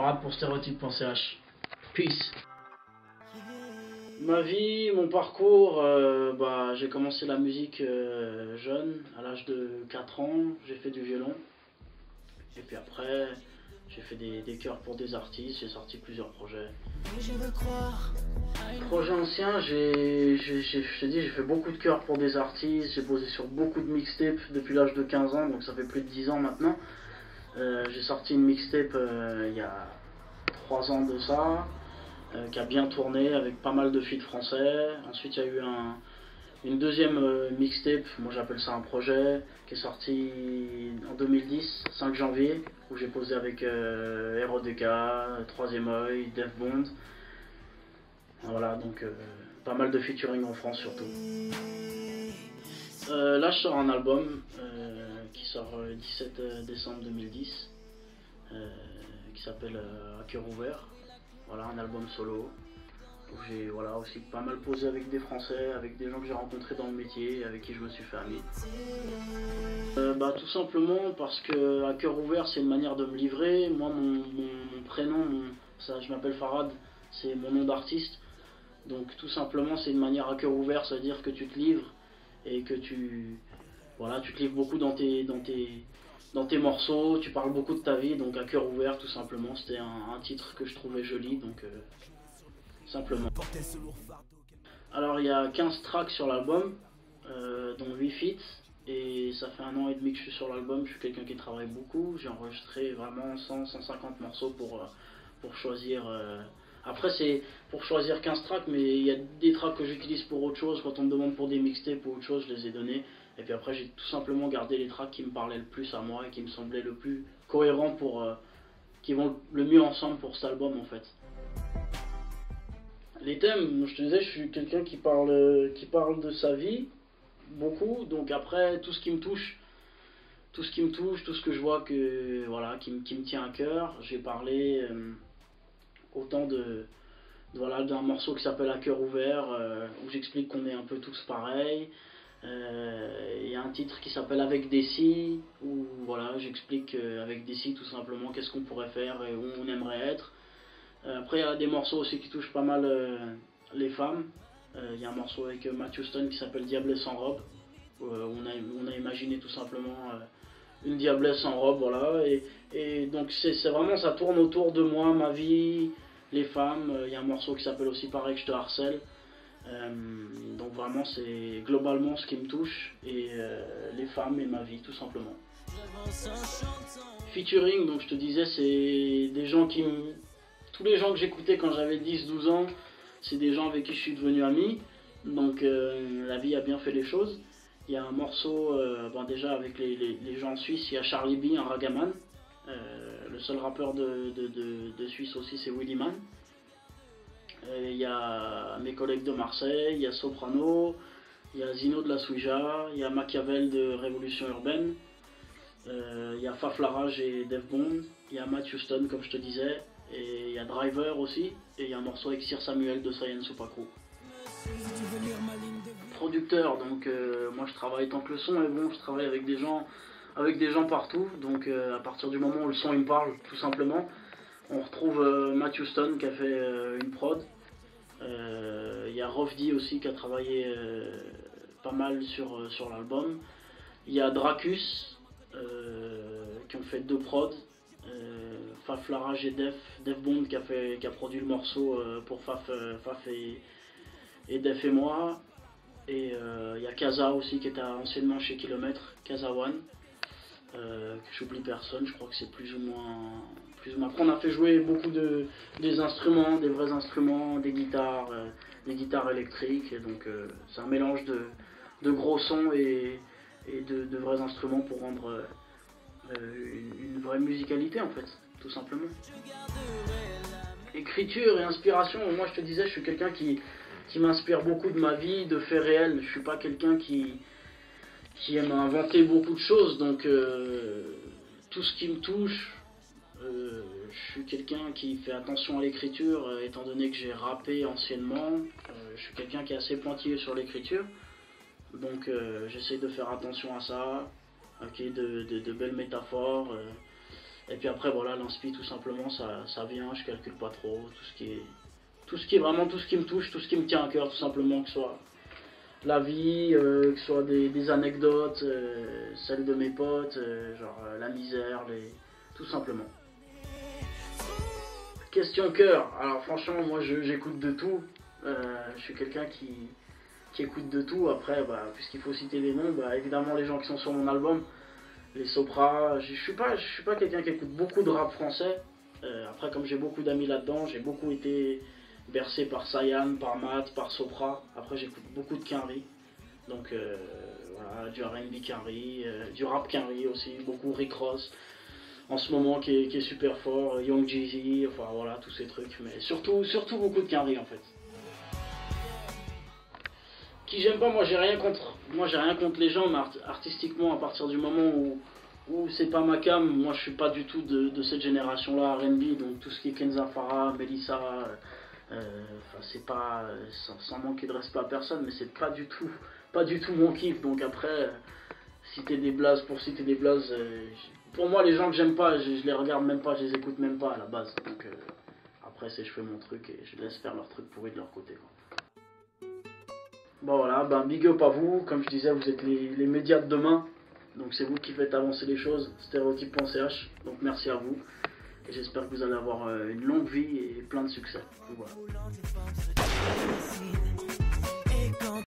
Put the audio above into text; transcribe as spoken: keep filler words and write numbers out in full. Farah pour Stereotype.ch. Peace. Ma vie, mon parcours, euh, bah, j'ai commencé la musique euh, jeune, à l'âge de quatre ans, j'ai fait du violon. Et puis après, j'ai fait des, des chœurs pour des artistes, j'ai sorti plusieurs projets. Projet ancien, j'ai, j'ai, j'ai, je t'ai dit, j'ai fait beaucoup de chœurs pour des artistes, j'ai posé sur beaucoup de mixtapes depuis l'âge de quinze ans, donc ça fait plus de dix ans maintenant. Euh, j'ai sorti une mixtape euh, il y a trois ans de ça. Euh, qui a bien tourné avec pas mal de feats français. Ensuite il y a eu un, une deuxième euh, mixtape, moi j'appelle ça un projet, qui est sorti en deux mille dix, cinq janvier, où j'ai posé avec euh, Hérodeka, Troisième Oeil, Def Bond. Voilà, donc euh, pas mal de featuring en France surtout. Euh, là je sors un album euh, qui sort le dix-sept décembre deux mille dix, euh, qui s'appelle euh, À cœur ouvert. Voilà, un album solo, où j'ai voilà, aussi pas mal posé avec des Français, avec des gens que j'ai rencontrés dans le métier, avec qui je me suis fait ami. Euh, bah, tout simplement parce que à cœur ouvert, c'est une manière de me livrer. Moi, mon, mon, mon prénom, mon, ça, je m'appelle Farad, c'est mon nom d'artiste. Donc tout simplement, c'est une manière à cœur ouvert, c'est-à-dire que tu te livres et que tu, voilà, tu te livres beaucoup dans tes... Dans tes Dans tes morceaux, tu parles beaucoup de ta vie, donc à cœur ouvert tout simplement, c'était un, un titre que je trouvais joli, donc euh, simplement. Alors il y a quinze tracks sur l'album, euh, dont huit feats, et ça fait un an et demi que je suis sur l'album, je suis quelqu'un qui travaille beaucoup, j'ai enregistré vraiment cent à cent cinquante morceaux pour, euh, pour choisir... Euh... Après c'est pour choisir quinze tracks, mais il y a des tracks que j'utilise pour autre chose, quand on me demande pour des mixtapes ou autre chose, je les ai donnés. Et puis après, j'ai tout simplement gardé les tracks qui me parlaient le plus à moi et qui me semblaient le plus cohérents pour... Euh, qui vont le mieux ensemble pour cet album, en fait. Les thèmes, je te disais, je suis quelqu'un qui parle, qui parle de sa vie, beaucoup. Donc après, tout ce qui me touche, tout ce qui me touche, tout ce que je vois que, voilà, qui, qui me tient à cœur. J'ai parlé euh, autant de... Voilà, d'un morceau qui s'appelle « À cœur ouvert euh, », où j'explique qu'on est un peu tous pareils. Il euh, y a un titre qui s'appelle Avec des si, où voilà, j'explique euh, avec des si tout simplement qu'est-ce qu'on pourrait faire et où on aimerait être. Euh, après il y a des morceaux aussi qui touchent pas mal euh, les femmes. Il euh, y a un morceau avec euh, Matt Houston qui s'appelle Diablesse en robe, où, euh, on, a, on a imaginé tout simplement euh, une diablesse en robe, voilà. Et, et donc c'est vraiment, ça tourne autour de moi, ma vie, les femmes. Il euh, y a un morceau qui s'appelle aussi pareil que je te harcèle. Euh, donc vraiment c'est globalement ce qui me touche et euh, les femmes et ma vie tout simplement. Featuring, donc je te disais, c'est des gens qui me... tous les gens que j'écoutais quand j'avais dix douze ans, c'est des gens avec qui je suis devenu ami, donc euh, la vie a bien fait les choses. Il y a un morceau euh, ben déjà avec les, les, les gens en Suisse, il y a Charlie B, un Ragaman, euh, le seul rappeur de, de, de, de Suisse aussi c'est Willy Mann. Il y a mes collègues de Marseille, il y a Soprano, il y a Zino de la Souija, il y a Machiavel de Révolution urbaine, euh, il y a Faf Larage et Def Bond, il y a Matt Houston comme je te disais, et il y a Driver aussi, et il y a un morceau avec Sir Samuel de Science Supacrou. Producteur, donc euh, moi je travaille tant que le son est bon, je travaille avec des gens, avec des gens partout, donc euh, à partir du moment où le son il me parle tout simplement. On retrouve euh, Matt Houston qui a fait euh, une prod. Il euh, y a Rofdy aussi qui a travaillé euh, pas mal sur, euh, sur l'album. Il y a Dracus euh, qui ont fait deux prods. Euh, Faf Larage et Def, Def Bond qui a, fait, qui a produit le morceau euh, pour Faf, euh, Faf et, et Def et moi. Et il euh, y a Kaza aussi qui était anciennement chez Kilomètre, Kaza One. Euh, que j'oublie personne, je crois que c'est plus ou moins... Plus ou moins. Après on a fait jouer beaucoup de des instruments, des vrais instruments, des guitares, euh, des guitares électriques, et donc euh, c'est un mélange de, de gros sons et, et de, de vrais instruments pour rendre euh, une, une vraie musicalité en fait, tout simplement. Écriture et inspiration, moi je te disais, je suis quelqu'un qui, qui m'inspire beaucoup de ma vie, de faits réels, je suis pas quelqu'un qui... qui aime inventer beaucoup de choses, donc euh, tout ce qui me touche, euh, je suis quelqu'un qui fait attention à l'écriture, euh, étant donné que j'ai rappé anciennement, euh, je suis quelqu'un qui est assez pointilleux sur l'écriture, donc euh, j'essaie de faire attention à ça, okay, de, de, de belles métaphores, euh, Et puis après voilà, l'inspi tout simplement ça, ça vient, je calcule pas trop, tout ce qui est tout ce qui est vraiment tout ce qui me touche, tout ce qui me tient à cœur tout simplement, que ce soit la vie, euh, que ce soit des, des anecdotes, euh, celles de mes potes, euh, genre euh, la misère, les... tout simplement. Question cœur, alors franchement moi j'écoute de tout, euh, je suis quelqu'un qui, qui écoute de tout, après bah, puisqu'il faut citer des noms, bah, évidemment les gens qui sont sur mon album, les Sopras, je ne suis pas, je suis pas quelqu'un qui écoute beaucoup de rap français, euh, après comme j'ai beaucoup d'amis là-dedans, j'ai beaucoup été bercé par Sayan, par Matt, par Sopra, après j'écoute beaucoup de Quinry, donc euh, voilà, du R and B Quinry, euh, du rap Quinry aussi, beaucoup Rick Ross, en ce moment qui est, qui est super fort, Young Jeezy, enfin voilà, tous ces trucs, mais surtout, surtout beaucoup de Quinry en fait. Qui j'aime pas, moi j'ai rien contre, moi j'ai rien contre les gens, mais art artistiquement à partir du moment où, où c'est pas ma cam, moi je suis pas du tout de, de cette génération-là R and B, donc tout ce qui est Kenza Farah, Melissa, euh, enfin c'est pas, sans, sans manquer de respect à personne, mais c'est pas du tout, pas du tout mon kiff, donc après, citer des blazes pour citer des blazes, euh, pour moi les gens que j'aime pas, je, je les regarde même pas, je les écoute même pas à la base, donc euh, après c'est je fais mon truc et je laisse faire leur truc pourri de leur côté, quoi. Bon voilà, ben big up à vous, comme je disais, vous êtes les, les médias de demain, donc c'est vous qui faites avancer les choses, Stereotype point C H, donc merci à vous, et j'espère que vous allez avoir une longue vie et plein de succès. Voilà.